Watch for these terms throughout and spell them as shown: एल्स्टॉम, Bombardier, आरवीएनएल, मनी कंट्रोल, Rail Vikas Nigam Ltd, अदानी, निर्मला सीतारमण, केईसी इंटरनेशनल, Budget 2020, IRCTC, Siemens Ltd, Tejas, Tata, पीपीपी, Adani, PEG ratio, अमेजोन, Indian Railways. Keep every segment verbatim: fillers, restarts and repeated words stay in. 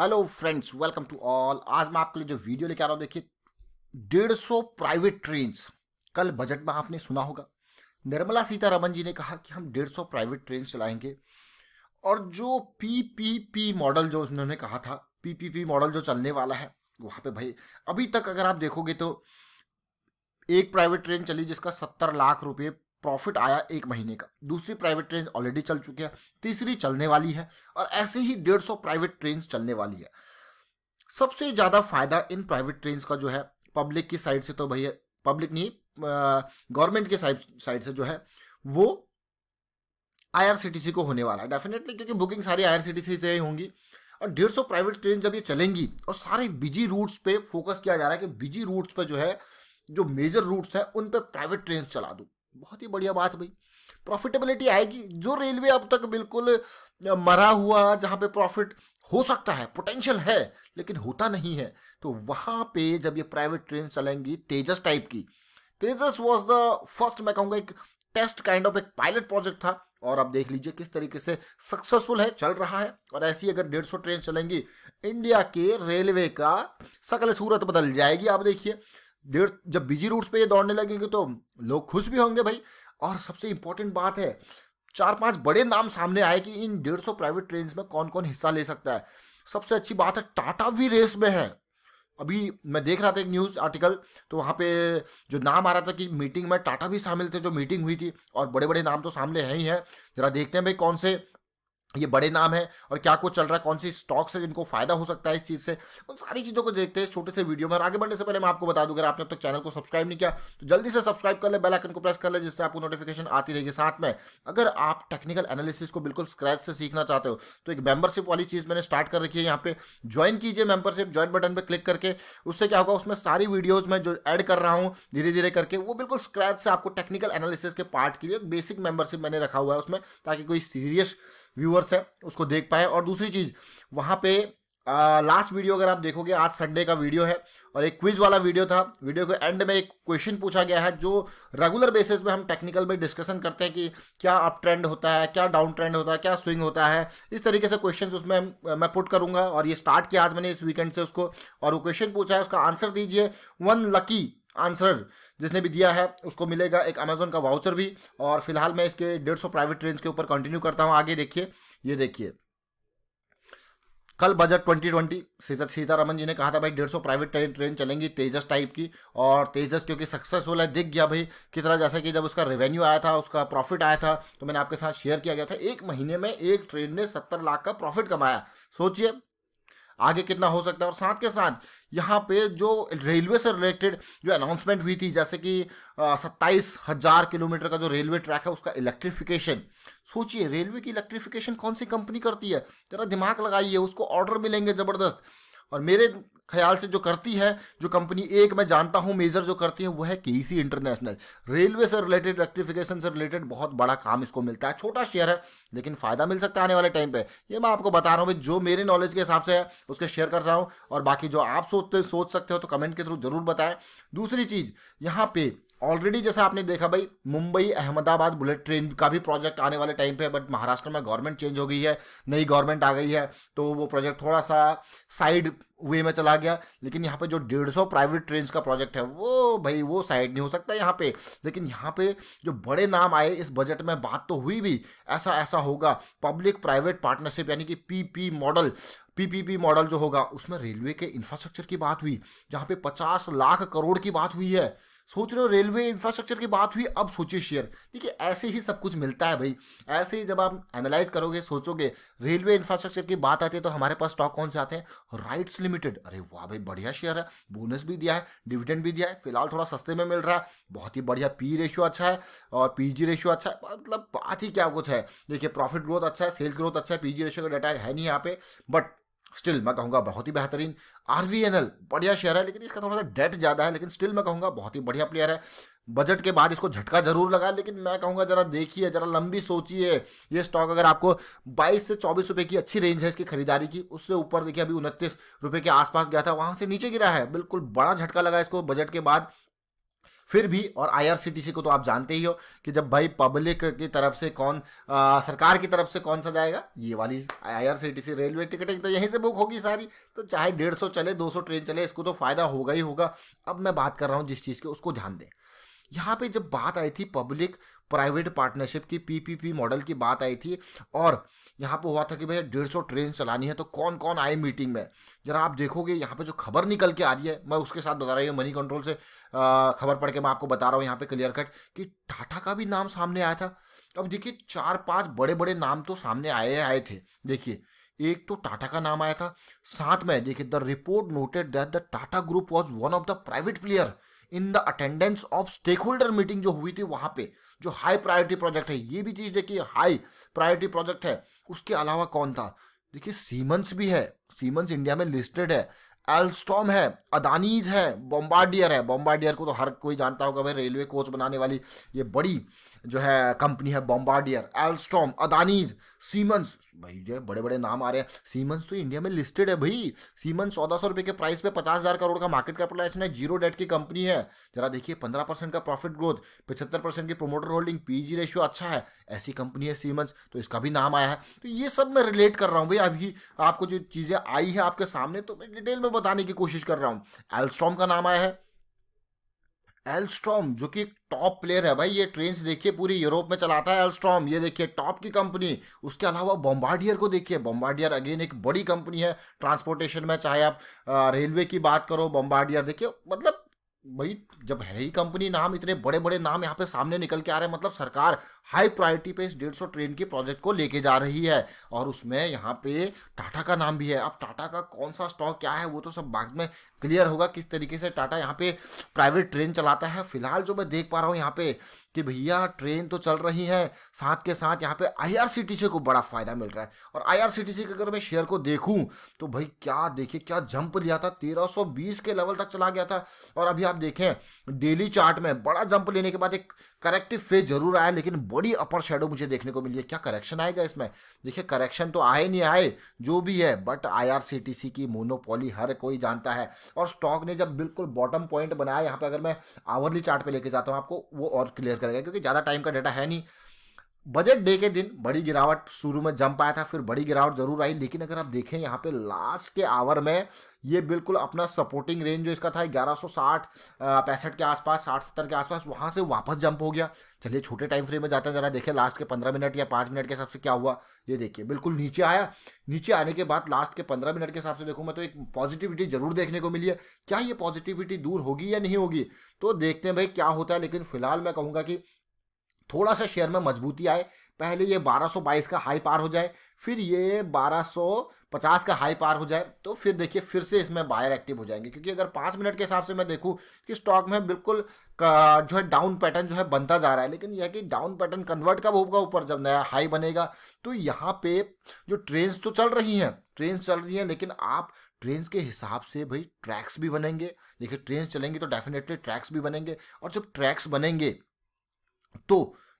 Hello friends, welcome to all. आज मैं आपके लिए जो वीडियो लेकर आ रहा हूँ, देखिए डेढ़ सौ प्राइवेट ट्रेन्स। कल बजट में आपने सुना होगा निर्मला सीतारमण जी ने कहा कि हम डेढ़ सौ प्राइवेट ट्रेन चलाएंगे, और जो पीपीपी मॉडल जो उन्होंने कहा था, पीपीपी मॉडल जो चलने वाला है, वहाँ पे भाई अभी तक अगर आप देखोगे तो एक प्राइवेट ट्रेन चली जिसका सत्तर लाख रुपये प्रॉफिट आया एक महीने का। दूसरी प्राइवेट ट्रेन ऑलरेडी चल चुकी है, तीसरी चलने वाली है, और ऐसे ही डेढ़ सौ प्राइवेट ट्रेन चलने वाली है। सबसे ज़्यादा फायदा इन प्राइवेट ट्रेन का जो है पब्लिक की साइड से, तो भैया पब्लिक नहीं, गवर्नमेंट के साइड साइड से जो है वो आईआरसीटीसी को होने वाला है डेफिनेटली, क्योंकि बुकिंग सारी आईआरसीटीसी से ही होंगी। और डेढ़ सौ प्राइवेट ट्रेन जब ये चलेंगी, और सारे बिजी रूट्स पे फोकस किया जा रहा है कि बिजी रूट्स पे जो है, जो मेजर रूट्स हैं उन पे प्राइवेट ट्रेन चला दो। बहुत ही बढ़िया बात भाई, प्रॉफिटेबिलिटी आएगी। जो रेलवे अब तक बिल्कुल मरा हुआ, जहाँ पे प्रॉफिट हो सकता है, पोटेंशियल है लेकिन होता नहीं है, तो वहाँ पे जब ये प्राइवेट ट्रेन चलेंगी तेजस टाइप की, तेजस वॉज द फर्स्ट, मैं कहूँगा एक टेस्ट काइंड ऑफ एक पायलट प्रोजेक्ट था, और आप देख लीजिए किस तरीके से सक्सेसफुल है, चल रहा है। और ऐसी अगर डेढ़ सौ ट्रेन चलेंगी, इंडिया के रेलवे का सकल सूरत बदल जाएगी। आप देखिए डेढ़ जब बिजी रूट्स पे ये दौड़ने लगेंगे तो लोग खुश भी होंगे भाई। और सबसे इम्पोर्टेंट बात है, चार पांच बड़े नाम सामने आए कि इन डेढ़ सौ प्राइवेट ट्रेन में कौन कौन हिस्सा ले सकता है। सबसे अच्छी बात है टाटा भी रेस में है। अभी मैं देख रहा था एक न्यूज़ आर्टिकल, तो वहाँ पे जो नाम आ रहा था कि मीटिंग में टाटा भी शामिल थे, जो मीटिंग हुई थी, और बड़े बड़े नाम तो सामने हैं ही हैं। जरा देखते हैं भाई कौन से ये बड़े नाम हैं और क्या कुछ चल रहा है, कौन सी स्टॉक्स है जिनको फायदा हो सकता है इस चीज़ से, उन सारी चीज़ों को देखते हैं छोटे से वीडियो में। और आगे बढ़ने से पहले मैं आपको बता दूं, अगर आपने अब तक चैनल को सब्सक्राइब नहीं किया तो जल्दी से सब्सक्राइब कर ले, बेल आइकन को प्रेस कर ले, जिससे आपको नोटिफिकेशन आती रहेगी। साथ में अगर आप टेक्निकल एनालिसिस को बिल्कुल स्क्रैच से सीखना चाहते हो तो एक मेंबरशिप वाली चीज़ मैंने स्टार्ट कर रखी है, यहाँ पे ज्वाइन कीजिए मेंबरशिप, ज्वाइन बटन पर क्लिक करके। उससे क्या होगा, उसमें सारी वीडियोज़ मैं जो ऐड कर रहा हूँ धीरे धीरे करके, वो बिल्कुल स्क्रैच से आपको टेक्निकल एनालिसिस के पार्ट के लिए बेसिक मेंबरशिप मैंने रखा हुआ है उसमें, ताकि कोई सीरियस व्यूअर्स है उसको देख पाए। और दूसरी चीज़ वहाँ पे आ, लास्ट वीडियो अगर आप देखोगे, आज संडे का वीडियो है और एक क्विज वाला वीडियो था। वीडियो के एंड में एक क्वेश्चन पूछा गया है, जो रेगुलर बेसिस पे हम टेक्निकल में डिस्कशन करते हैं कि क्या अप ट्रेंड होता है, क्या डाउन ट्रेंड होता है, क्या स्विंग होता है, इस तरीके से क्वेश्चंस उसमें मैं पुट करूंगा। और ये स्टार्ट किया आज मैंने इस वीकेंड से उसको, और वो क्वेश्चन पूछा है, उसका आंसर दीजिए। वन लकी आंसर जिसने भी दिया है उसको मिलेगा एक अमेजोन का वाउचर भी। और फिलहाल मैं इसके डेढ़ सौ प्राइवेट ट्रेन के ऊपर कंटिन्यू करता हूं। आगे देखिए, ये देखिए कल budget twenty twenty Sita Sitharaman ji ने कहा था भाई डेढ़ सौ प्राइवेट ट्रेन चलेंगी तेजस टाइप की, और तेजस क्योंकि सक्सेसफुल है दिख गया भाई कितना, जैसा कि जब उसका रेवेन्यू आया था, उसका प्रॉफिट आया था, तो मैंने आपके साथ शेयर किया गया था, एक महीने में एक ट्रेन ने सत्तर लाख का प्रॉफिट कमाया। सोचिए आगे कितना हो सकता है। और साथ के साथ यहाँ पे जो रेलवे से रिलेटेड जो अनाउंसमेंट हुई थी, जैसे कि सत्ताईस हज़ार किलोमीटर का जो रेलवे ट्रैक है उसका इलेक्ट्रिफिकेशन, सोचिए रेलवे की इलेक्ट्रिफिकेशन कौन सी कंपनी करती है, ज़रा दिमाग लगाइए। उसको ऑर्डर मिलेंगे ज़बरदस्त, और मेरे ख्याल से जो करती है, जो कंपनी एक मैं जानता हूँ मेजर जो करती है, वो है केईसी इंटरनेशनल। रेलवे से रिलेटेड, इलेक्ट्रिफिकेशन से रिलेटेड बहुत बड़ा काम इसको मिलता है। छोटा शेयर है लेकिन फ़ायदा मिल सकता है आने वाले टाइम पे। ये मैं आपको बता रहा हूँ भाई, जो मेरे नॉलेज के हिसाब से है उसके शेयर कर रहा हूँ, और बाकी जो आप सोचते सोच सकते हो तो कमेंट के थ्रू जरूर बताएं। दूसरी चीज़ यहाँ पे ऑलरेडी जैसा आपने देखा भाई, मुंबई अहमदाबाद बुलेट ट्रेन का भी प्रोजेक्ट आने वाले टाइम पे, बट महाराष्ट्र में गवर्नमेंट चेंज हो गई है, नई गवर्नमेंट आ गई है, तो वो प्रोजेक्ट थोड़ा सा साइड वे में चला गया। लेकिन यहाँ पे जो डेढ़ सौ प्राइवेट ट्रेन का प्रोजेक्ट है वो भाई वो साइड नहीं हो सकता यहाँ पे। लेकिन यहाँ पे जो बड़े नाम आए इस बजट में, बात तो हुई भी ऐसा ऐसा होगा पब्लिक प्राइवेट पार्टनरशिप, यानी कि P P model पीपीपी model जो होगा, उसमें रेलवे के इंफ्रास्ट्रक्चर की बात हुई, जहाँ पे पचास लाख करोड़ की बात हुई है। सोच रहे हो रेलवे इंफ्रास्ट्रक्चर की बात हुई, अब सोचिए शेयर। देखिए ऐसे ही सब कुछ मिलता है भाई, ऐसे ही जब आप एनालाइज करोगे, सोचोगे रेलवे इंफ्रास्ट्रक्चर की बात आती है तो हमारे पास स्टॉक कौन से आते हैं, राइट्स लिमिटेड। अरे वाह भाई बढ़िया शेयर है, बोनस भी दिया है, डिविडेंड भी दिया है, फिलहाल थोड़ा सस्ते में मिल रहा है, बहुत ही बढ़िया पी रेशियो अच्छा है और पी जी रेशियो अच्छा है, मतलब बात ही क्या कुछ है। देखिए प्रॉफिट ग्रोथ अच्छा है, सेल्स ग्रोथ अच्छा है, पी जी रेशियो का डाटा है नहीं यहाँ पे, बट स्टिल मैं कहूँगा बहुत ही बेहतरीन। आरवीएनएल बढ़िया शेयर है, लेकिन इसका थोड़ा सा डेट ज़्यादा है, लेकिन स्टिल मैं कहूँगा बहुत ही बढ़िया प्लेयर है। बजट के बाद इसको झटका जरूर लगा, लेकिन मैं कहूँगा जरा देखिए, जरा लंबी सोचिए। ये स्टॉक अगर आपको बाईस से चौबीस रुपए की अच्छी रेंज है इसकी खरीदारी की, उससे ऊपर देखिए अभी उनतीस रुपये के आसपास गया था, वहाँ से नीचे गिरा है, बिल्कुल बड़ा झटका लगा इसको बजट के बाद। फिर भी, और आईआरसीटीसी को तो आप जानते ही हो कि जब भाई पब्लिक की तरफ से कौन आ, सरकार की तरफ से कौन सा जाएगा, ये वाली आईआरसीटीसी रेलवे टिकटिंग तो यहीं से बुक होगी सारी। तो चाहे डेढ़ सौ चले दो सौ ट्रेन चले, इसको तो फायदा होगा ही होगा। अब मैं बात कर रहा हूँ जिस चीज़ की, उसको ध्यान दें। यहाँ पे जब बात आई थी पब्लिक प्राइवेट पार्टनरशिप की, पीपीपी मॉडल की बात आई थी, और यहाँ पे हुआ था कि भैया डेढ़ सौ ट्रेन चलानी है, तो कौन कौन आए मीटिंग में, जरा आप देखोगे यहाँ पे जो खबर निकल के आ रही है, मैं उसके साथ बता रही हूँ मनी कंट्रोल से खबर पढ़ के मैं आपको बता रहा हूँ यहाँ पे क्लियर कट कि टाटा का भी नाम सामने आया था। अब देखिए चार पाँच बड़े बड़े नाम तो सामने आए आए थे। देखिए एक तो टाटा का नाम आया था, साथ में देखिए the report noted that the Tata group was one of the private player in the attendance of stake holder meeting जो हुई थी वहाँ पे, जो हाई प्रायोरिटी प्रोजेक्ट है। ये भी चीज़ देखिए हाई प्रायोरिटी प्रोजेक्ट है। उसके अलावा कौन था, देखिए सीमेंस भी है, सीमेंस इंडिया में लिस्टेड है, एल्स्टॉम है, अदानीज है, बॉम्बार्डियर है। बॉम्बार्डियर को तो हर कोई जानता होगा भाई, रेलवे कोच बनाने वाली ये बड़ी जो है कंपनी है बॉम्बार्डियर। एल्स्टॉम, अदानीज, सीमेंस, भाई ये बड़े बड़े नाम आ रहे हैं। सीमेंस तो इंडिया में लिस्टेड है भाई। सीमेंस चौदह सौ रुपये के प्राइस पे पचास हज़ार करोड़ का मार्केट कैपिटलाइजेशन है, जीरो डेट की कंपनी है। जरा देखिए पंद्रह परसेंट का प्रॉफिट ग्रोथ, पचहत्तर परसेंट की प्रोमोटर होल्डिंग, पीजी रेशियो अच्छा है, ऐसी कंपनी है सीमेंस, तो इसका भी नाम आया है। तो ये सब मैं रिलेट कर रहा हूँ भाई, अभी आपको जो चीज़ें आई है आपके सामने तो मैं डिटेल में बताने की कोशिश कर रहा हूँ। एल्स्टॉम का नाम आया है, एल्स्टॉम जो कि टॉप प्लेयर है भाई, ये ट्रेन्स देखिए पूरी यूरोप में चलाता है एल्स्टॉम, ये देखिए टॉप की कंपनी। उसके अलावा बॉम्बार्डियर को देखिए, बॉम्बार्डियर अगेन एक बड़ी कंपनी है ट्रांसपोर्टेशन में, चाहे आप रेलवे की बात करो, बॉम्बार्डियर देखिए, मतलब भाई जब है ही कंपनी नाम, इतने बड़े बड़े नाम यहाँ पे सामने निकल के आ रहे हैं, मतलब सरकार हाई प्रायोरिटी पे इस डेढ़ सौ ट्रेन के प्रोजेक्ट को लेके जा रही है, और उसमें यहाँ पे टाटा का नाम भी है। अब टाटा का कौन सा स्टॉक क्या है वो तो सब बाद में क्लियर होगा, किस तरीके से टाटा यहाँ पे प्राइवेट ट्रेन चलाता है। फिलहाल जो मैं देख पा रहा हूँ यहाँ पे कि भैया ट्रेन तो चल रही है, साथ के साथ यहाँ पे आईआरसीटीसी को बड़ा फायदा मिल रहा है। और आईआरसीटीसी के अगर मैं शेयर को देखूं तो भाई क्या देखिए क्या जंप लिया था, तेरह सौ बीस के लेवल तक चला गया था। और अभी आप देखें डेली चार्ट में बड़ा जंप लेने के बाद एक करेक्टिव फेज जरूर आया, लेकिन बड़ी अपर शेडो मुझे देखने को मिली है। क्या करेक्शन आएगा इसमें? देखिए करेक्शन तो आए नहीं आए जो भी है, बट आईआरसीटीसी की मोनोपोली हर कोई जानता है। और स्टॉक ने जब बिल्कुल बॉटम पॉइंट बनाया, यहाँ पे अगर मैं आवरली चार्ट पे लेके जाता हूँ आपको, वो और क्लियर करेगा क्योंकि ज़्यादा टाइम का डाटा है नहीं। बजट डे के दिन बड़ी गिरावट, शुरू में जंप आया था, फिर बड़ी गिरावट जरूर आई, लेकिन अगर आप देखें यहाँ पे लास्ट के आवर में ये बिल्कुल अपना सपोर्टिंग रेंज जो इसका था ग्यारह सौ साठ पैंसठ के आसपास, साठ सत्तर के आसपास, वहाँ से वापस जंप हो गया। चलिए छोटे टाइम फ्रेम में जाते हैं, जरा देखिए लास्ट के पंद्रह मिनट या पाँच मिनट के हिसाब से क्या हुआ। ये देखिए बिल्कुल नीचे आया, नीचे आने के बाद लास्ट के पंद्रह मिनट के हिसाब से देखूँ मैं तो एक पॉजिटिविटी जरूर देखने को मिली है। क्या ये पॉजिटिविटी दूर होगी या नहीं होगी तो देखते हैं भाई क्या होता है, लेकिन फिलहाल मैं कहूँगा कि थोड़ा सा शेयर में मजबूती आए, पहले ये बारह सौ बाईस का हाई पार हो जाए, फिर ये बारह सौ पचास का हाई पार हो जाए, तो फिर देखिए फिर से इसमें बायर एक्टिव हो जाएंगे। क्योंकि अगर पाँच मिनट के हिसाब से मैं देखूं कि स्टॉक में बिल्कुल जो है डाउन पैटर्न जो है बनता जा रहा है, लेकिन यह कि डाउन पैटर्न कन्वर्ट कब होगा ऊपर, जब नया हाई बनेगा। तो यहाँ पे जो ट्रेन्स तो चल रही हैं, ट्रेन्स चल रही हैं, लेकिन आप ट्रेन्स के हिसाब से भाई ट्रैक्स भी बनेंगे। देखिए ट्रेन्स चलेंगी तो डेफिनेटली ट्रैक्स भी बनेंगे, और जब ट्रैक्स बनेंगे तो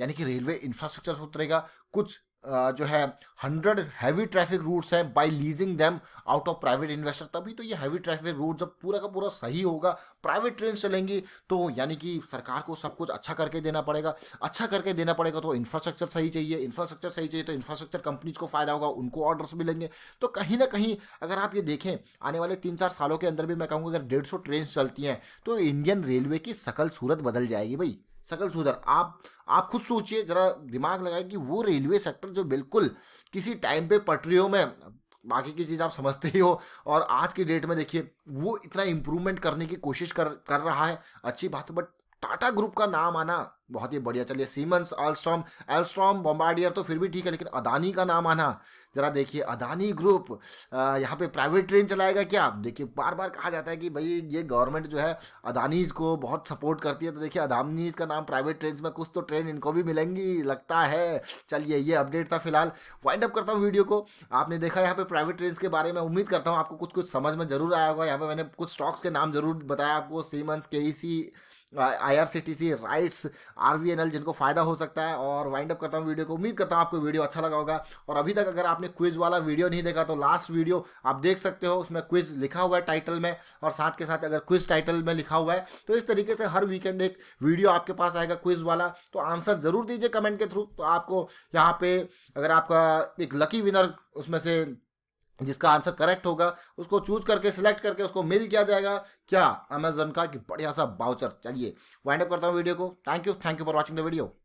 यानी कि रेलवे इंफ्रास्ट्रक्चर उतरेगा। कुछ जो है हंड्रेड हैवी ट्रैफिक रूट्स हैं by leasing them out of private investor, तभी तो ये हैवी ट्रैफिक रूट जब पूरा का पूरा सही होगा, प्राइवेट ट्रेन चलेंगी, तो यानी कि सरकार को सब कुछ अच्छा करके देना पड़ेगा। अच्छा करके देना पड़ेगा तो इंफ्रास्ट्रक्चर सही चाहिए, इंफ्रास्ट्रक्चर सही चाहिए तो इंफ्रास्ट्रक्चर कंपनीज को फ़ायदा होगा, उनको ऑर्डर्स मिलेंगे। तो कहीं ना कहीं अगर आप ये देखें आने वाले तीन चार सालों के अंदर भी, मैं कहूँगा अगर डेढ़ सौ ट्रेन चलती हैं तो इंडियन रेलवे की शकल सूरत बदल जाएगी भाई, सकल सुधर। आप आप खुद सोचिए, जरा दिमाग लगाए कि वो रेलवे सेक्टर जो बिल्कुल किसी टाइम पे पटरियों में, बाकी की चीज़ आप समझते ही हो, और आज की डेट में देखिए वो इतना इम्प्रूवमेंट करने की कोशिश कर कर रहा है, अच्छी बात है। बट टाटा ग्रुप का नाम आना बहुत ही बढ़िया। चलिए सीमेंस, एल्स्टॉम एल्स्टॉम बॉम्बार्डियर तो फिर भी ठीक है, लेकिन अदानी का नाम आना, जरा देखिए अदानी ग्रुप यहाँ पे प्राइवेट ट्रेन चलाएगा क्या? देखिए बार बार कहा जाता है कि भाई ये गवर्नमेंट जो है अदानीज़ को बहुत सपोर्ट करती है, तो देखिए अदानीज़ का नाम प्राइवेट ट्रेन में, कुछ तो ट्रेन इनको भी मिलेंगी लगता है। चलिए ये अपडेट था, फिलहाल वाइंड अप करता हूँ वीडियो को। आपने देखा यहाँ पे प्राइवेट ट्रेन के बारे में, उम्मीद करता हूँ आपको कुछ कुछ समझ में जरूर आया होगा। यहाँ पर मैंने कुछ स्टॉक्स के नाम जरूर बताया आपको, Siemens, K E C, I R C T C, RITES, आरवीएनएल जिनको फायदा हो सकता है। और वाइंड अप करता हूँ वीडियो को, उम्मीद करता हूँ आपको वीडियो अच्छा लगा होगा। और अभी तक अगर आपने क्विज वाला वीडियो नहीं देखा तो लास्ट वीडियो आप देख सकते हो, उसमें क्विज लिखा हुआ है टाइटल में, और साथ के साथ अगर क्विज टाइटल में लिखा हुआ है तो इस तरीके से हर वीकेंड एक वीडियो आपके पास आएगा क्विज वाला। तो आंसर जरूर दीजिए कमेंट के थ्रू, तो आपको यहाँ पे अगर आपका एक लकी विनर उसमें से जिसका आंसर करेक्ट होगा उसको चूज करके सिलेक्ट करके उसको मेल किया जाएगा क्या अमेजन का कि बढ़िया सा वाउचर। चलिए वाइंड अप करता हूँ वीडियो को। Thank you thank you for watching the video.